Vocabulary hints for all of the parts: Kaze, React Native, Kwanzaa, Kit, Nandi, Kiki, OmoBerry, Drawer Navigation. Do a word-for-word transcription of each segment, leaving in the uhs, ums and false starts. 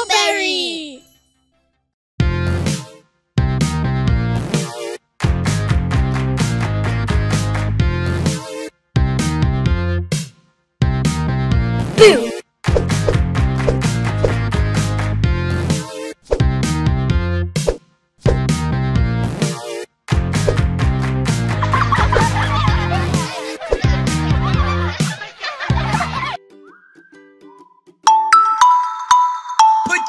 OmoBerry! Boo!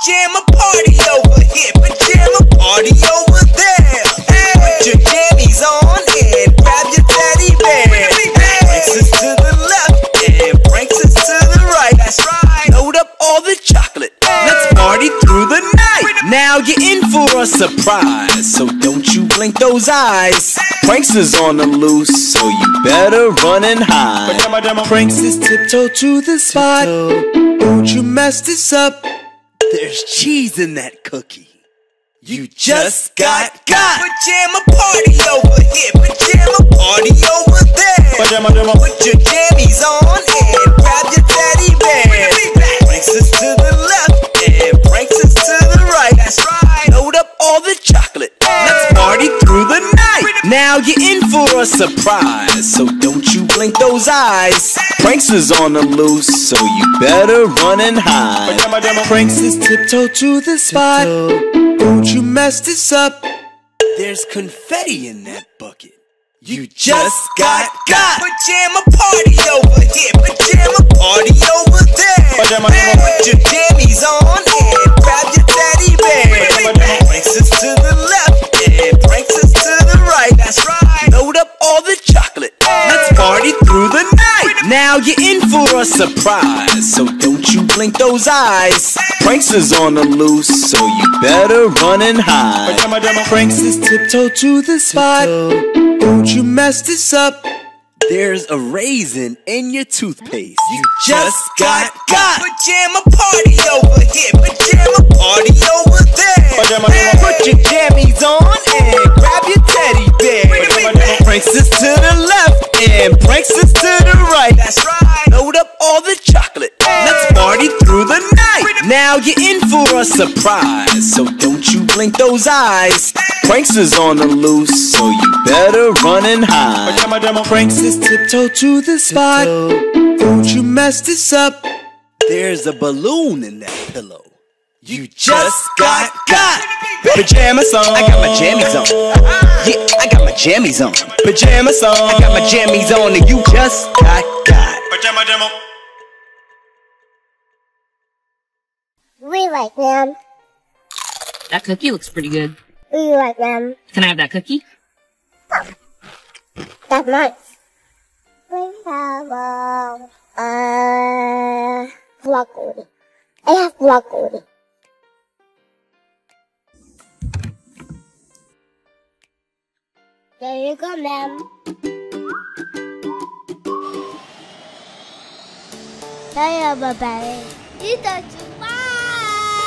Pajama party over here, pajama party over there. Hey. Put your jammies on and grab your teddy bear. Hey. Breaks us to the left and breaks us to the right. That's right. Load up all the chocolate. Hey. Let's party through the night. Now you're in for a surprise, so don't you blink those eyes. Hey. Prankster's on the loose, so you better run and hide. Prankster's tiptoe to the spot. Don't you mess this up. There's cheese in that cookie. You just got got. Pajama party over here, pajama party over there. Pajama, pajama. Put your jammies on and grab your teddy bear. Breaks us to the left and breaks us to the right. That's right. Load up all the chocolate. Let's party through the night. Now you're in for a surprise, so don't you blink those eyes. Prankster's on the loose, so you better run and hide. Prankster's tiptoe to the spot. Don't you mess this up. There's confetti in that bucket. You just got got. Pajama party over here, pajama party over there. Put your jammies on and grab your teddy bear. Prankster's to the left and prankster's to the right. That's right. Load up all the chocolate. Let's party through the night. Now you're in for a surprise, so don't you blink those eyes. Prankster's on the loose, so you better run and hide. Prankster's tiptoe to the spot. Don't you mess this up. There's a raisin in your toothpaste. You just got got. Pajama party over here, pajama party over there. Hey. Put your jammies on and grab your teddy bear. Prankster's to the left and prankster's to the right. That's right. Load up all the chocolate. Hey. Let's party through the night. Now you're in for a surprise, so don't you blink those eyes. Hey. Prankster's on the loose, so you better run and hide. Prankster's tiptoe to the spot. Don't you mess this up. There's a balloon in that pillow. You just got got. Pajamas on. I got my jammies on. Yeah, I got my jammies on. Pajamas on. I got my jammies on, and you just got got. Pajama demo. We like them. That cookie looks pretty good. We like them. Can I have that cookie? That's nice. We have a uh, broccoli. I have broccoli. There you go, ma'am. Hey, OmoBerry. These are July!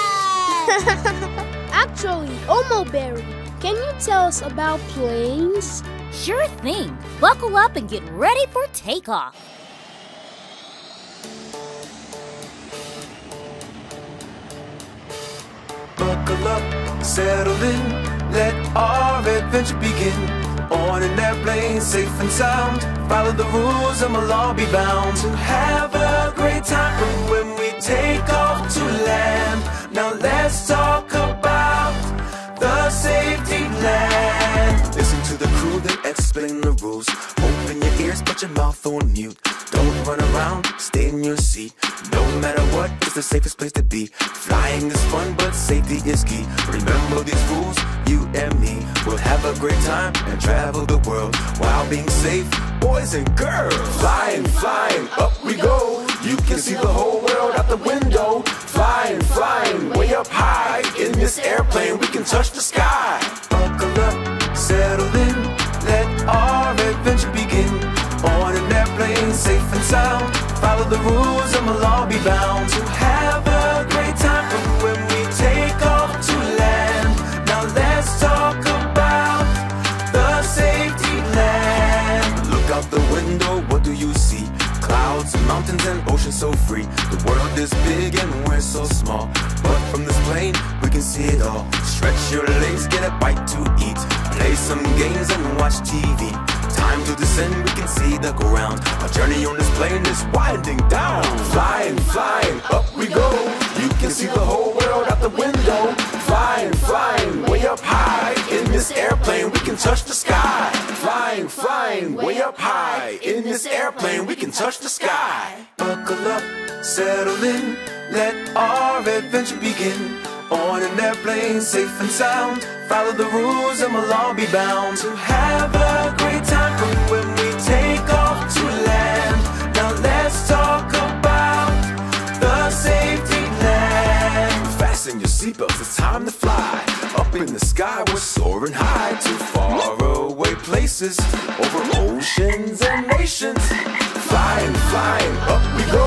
Actually, OmoBerry, can you tell us about planes? Sure thing. Buckle up and get ready for takeoff. Buckle up, settle in, let our adventure begin. On an airplane, safe and sound. Follow the rules and we'll all be bound to have a great time from when we take off to land. Now let's talk about the safety land. Listen to the crew, they explain the rules. Open your ears, put your mouth on mute. Don't run around, stay in your seat. No matter what, it's the safest place to be. Flying is fun, but safety is key. Remember these rules, you and me. We'll have a great time and travel the world while being safe, boys and girls. Flying, flying, up we go. You can see the whole world out the window. Flying, flying, way up high. In this airplane, we can touch the sky. Buckle up, settle in, let our adventure begin. On an airplane, safe and sound. Follow the rules and we'll all be bound to have a great time from when we take off to land. Now let's talk about the safety land. Look out the window, what do you see? Clouds, mountains, and oceans so free. The world is big and we're so small, but from this experience it all. Stretch your legs, get a bite to eat, play some games and watch T V. Time to descend, we can see the ground. Our journey on this plane is winding down. Flying, flying, up we go. You can see the whole world out the window. Flying, flying, way up high. In this airplane, we can touch the sky. Flying, flying, way up high. In this airplane, we can touch the sky. Buckle up, settle in, let our adventure begin. On an airplane, safe and sound. Follow the rules and we'll all be bound. To have a great time when we take off to land. Now let's talk about the safety plan. Fasten your seatbelts, it's time to fly. Up in the sky, we're soaring high. To far away places, over oceans and nations. Flying, flying, up we go.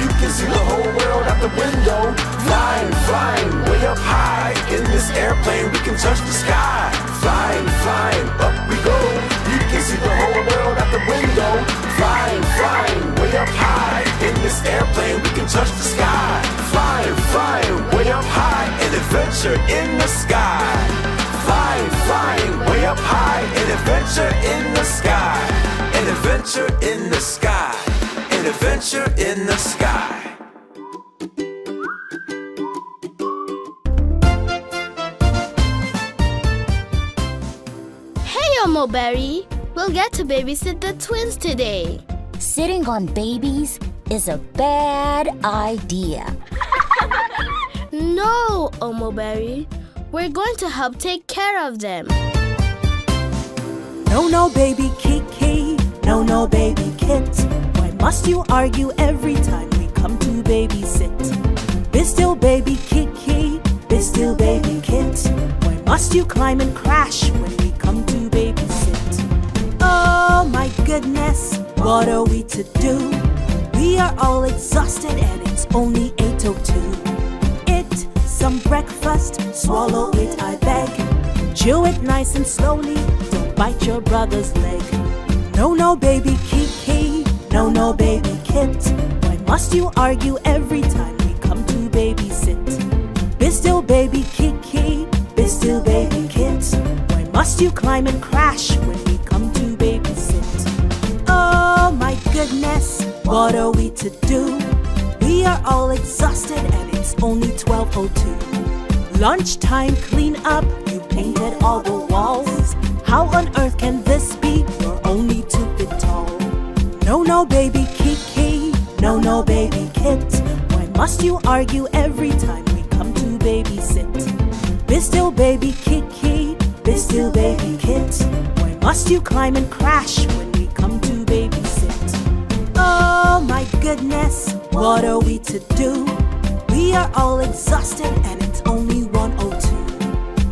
You can see the whole world out the window. Flying, flying, way up high. In this airplane, we can touch the sky. Flying, flying, up we go. You can see the whole world out the window. Flying, flying, way up high. In this airplane, we can touch the sky. Flying, flying, way up high. An adventure in the sky. Flying, flying, way up high. An adventure in the sky. An adventure in the sky. An adventure in the sky. OmoBerry, we'll get to babysit the twins today. Sitting on babies is a bad idea. No, OmoBerry. We're going to help take care of them. No, no, baby Kiki. No, no, baby Kit. Why must you argue every time we come to babysit? Be still, baby Kiki. Be still, baby Kit. Why must you climb and crash when we come to babysit? Oh my goodness, what are we to do? We are all exhausted and it's only eight oh two. Eat some breakfast, swallow it I beg. Chew it nice and slowly, don't bite your brother's leg. No, no, baby Kiki. No, no, baby Kit. Why must you argue every time we come to babysit? Be still, baby Kiki. Be still, baby Kit. Must you climb and crash when we come to babysit? Oh my goodness, what are we to do? We are all exhausted and it's only twelve oh two. Lunchtime clean up, you painted all the walls. How on earth can this be? You're only two feet tall. No, no, baby Kiki. No, no, baby Kit. Why must you argue every time we come to babysit? Be still, baby Kiki. Be still, baby Kit. Why must you climb and crash when we come to babysit? Oh my goodness, what are we to do? We are all exhausted and it's only one oh two.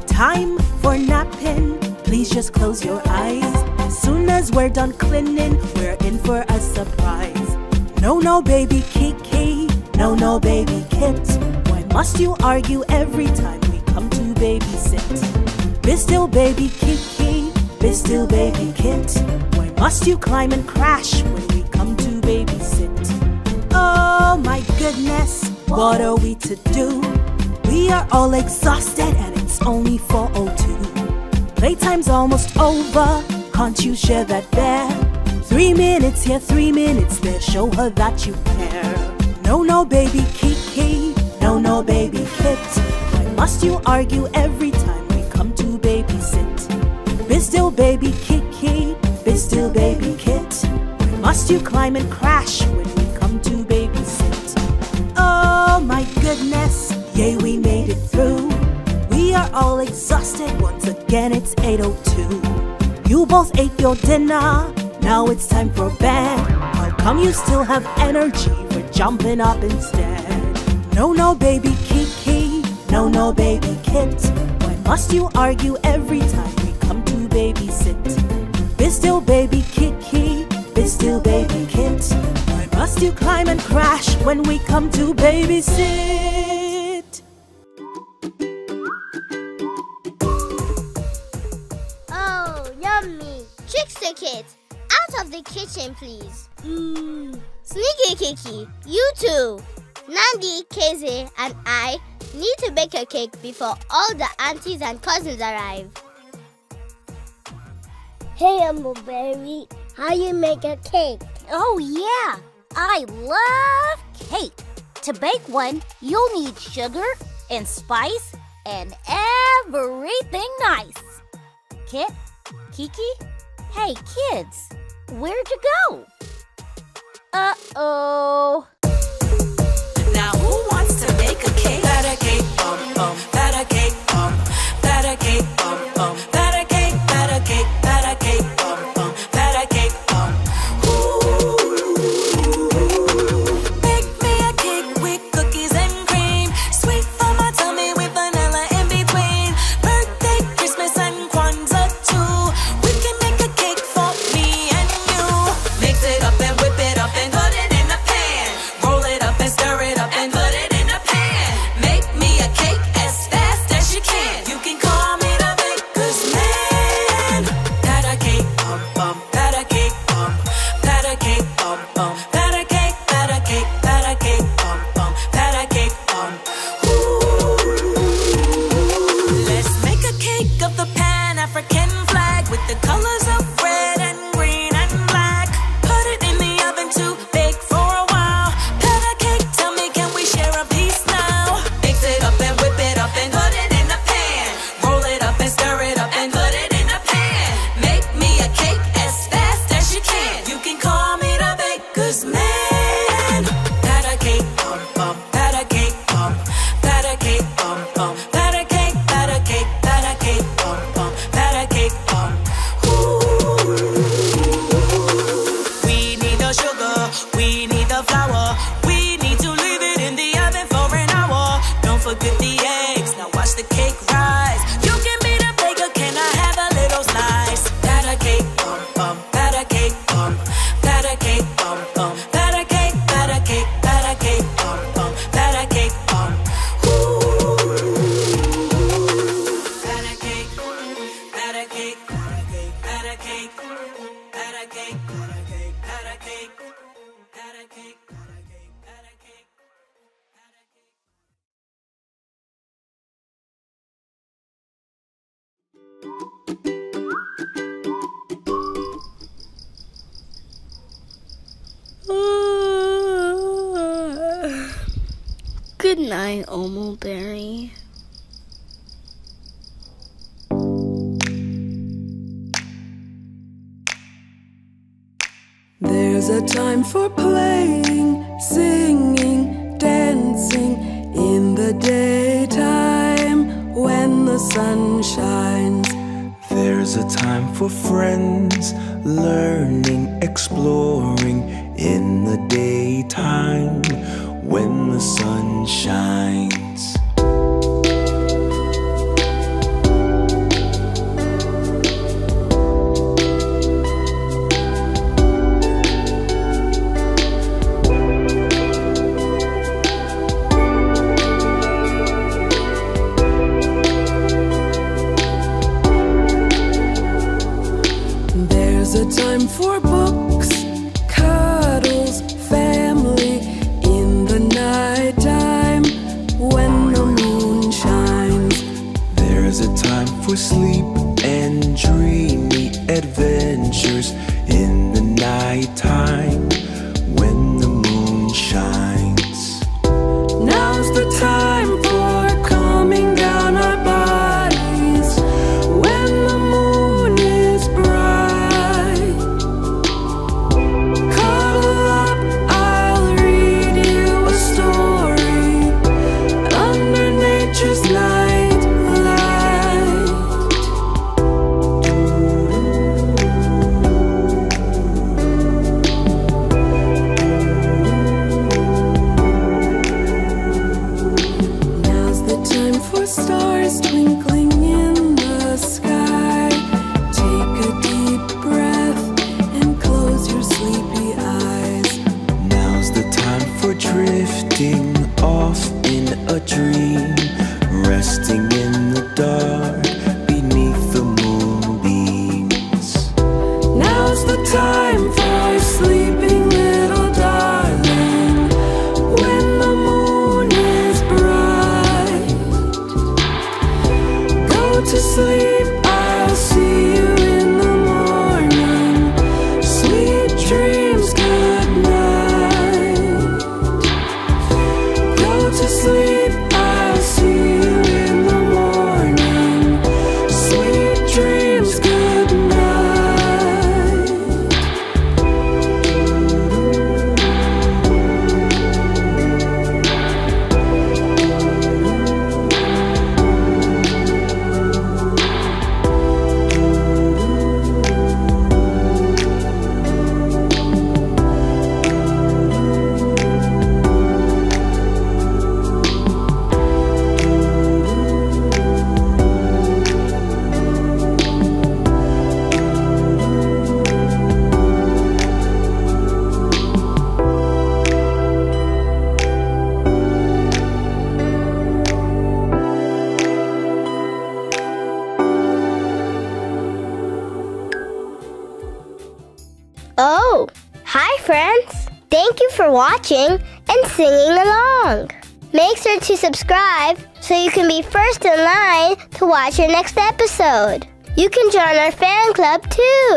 Time for napping, please just close your eyes. As soon as we're done cleaning, we're in for a surprise. No, no, baby Kiki. No, no, baby Kit. Why must you argue every time we come to babysit? Be still, baby Kiki. Be still, baby Kit. Why must you climb and crash when we come to babysit? Oh my goodness, what are we to do? We are all exhausted and it's only four oh two. Playtime's almost over, can't you share that bear? Three minutes here, three minutes there, show her that you care. No, no, baby Kiki. No, no, baby Kit. Why must you argue every time to babysit? Be still, baby Kiki. Be still, baby Kit. Why must you climb and crash when we come to babysit? Oh my goodness, yay, we made it through. We are all exhausted, once again it's eight oh two. You both ate your dinner, now it's time for bed. How come you still have energy? We're jumping up instead. No, no, baby Kiki. No, no, baby Kit. Must you argue every time we come to babysit? Be still, baby Kiki. Be still, baby Kit. Why must you climb and crash when we come to babysit? Oh, yummy! Trickster Kit, out of the kitchen, please. Mm. Sneaky Kiki, you too. Nandi, Kaze, and I Need to bake a cake before all the aunties and cousins arrive. Hey, OmoBerry, how you make a cake? Oh, yeah! I love cake! To bake one, you'll need sugar and spice and everything nice. Kit, Kiki, hey kids, where'd you go? Uh-oh. Now who wants to bake a cake? Batter cake, bum bum, batter cake, bum, batter cake, bum bum, batter cake, batter cake, batter cake, bum bum, batter cake, bum. Ooh, bake me a cake with cookies and cream, sweet for my tummy with vanilla in between. Birthday, Christmas, and Kwanzaa too. We can make a cake for me and you. Mix it up and whip it up and put it in the pan. Roll it up and stir it up and put it in the pan. Make me a cake as fast as you can. You can call me the baker's man. Batter cake, bum bum, batter cake, bum, batter cake, bum bum, batter cake, batter cake, batter cake, bum bum, batter cake, bum. Ooh, let's make a cake of the Pan African flag with the colors of red and green and black. Put it in the oven to bake for a while. Batter cake, tell me, can we share a piece now? Mix it up and whip it up and put it in the pan. Roll it up and stir it up and put it in the pan. Make me a cake as fast as you can. You can call me the baker's man. Batter cake, bum bum, batter cake, bum, batter cake, bum bum, batter cake, batter cake, batter cake, bum bum, batter cake, bum. Ooh. We need the sugar, we need the flour, we need to leave it in the oven for an hour. Don't forget the eggs, now watch the cake rise. You can be the baker, can I have a little slice? Batter cake, bum bum, batter cake, bum, batter cake, bum bum, batter cake, batter cake, batter cake, bum bum, batter cake, bum. Ooh. Batter cake, batter cake, batter cake, batter cake, batter cake, batter cake, batter cake, batter cake, batter cake. Good night, OmoBerry. There's a time for playing, singing, dancing in the daytime when the sun shines. There's a time for friends, learning, exploring in the daytime when the sun shines. There's a time for books, cuddles, family in the nighttime when the moon shines. There's a time for sleep and dreamy adventures in the nighttime when the moon shines. Now's the time for calming down our bodies when the moon when the moon is bright. hope. Hi friends! Thank you for watching and singing along. Make sure to subscribe so you can be first in line to watch your next episode. You can join our fan club too.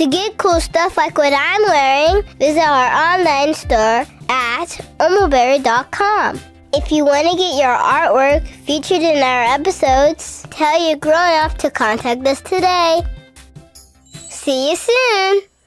To get cool stuff like what I'm wearing, visit our online store at omo berry dot com. If you want to get your artwork featured in our episodes, tell your grown-up to contact us today. See you soon!